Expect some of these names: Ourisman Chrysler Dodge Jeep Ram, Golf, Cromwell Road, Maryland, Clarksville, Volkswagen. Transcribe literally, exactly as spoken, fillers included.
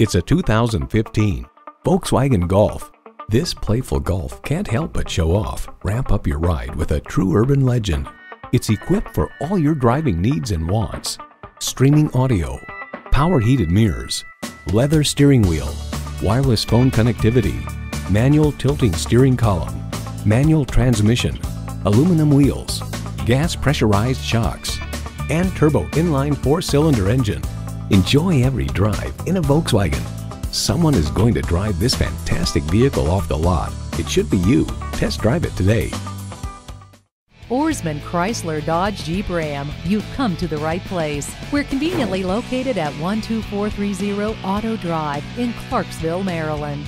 It's a two thousand fifteen Volkswagen Golf. This playful Golf can't help but show off. Ramp up your ride with a true urban legend. It's equipped for all your driving needs and wants. Streaming audio, power heated mirrors, leather steering wheel, wireless phone connectivity, manual tilting steering column, manual transmission, aluminum wheels, gas pressurized shocks, and turbo inline four-cylinder engine. Enjoy every drive in a Volkswagen. Someone is going to drive this fantastic vehicle off the lot. It should be you. Test drive it today. Ourisman Chrysler Dodge Jeep Ram. You've come to the right place. We're conveniently located at one two four three zero Auto Drive in Clarksville, Maryland.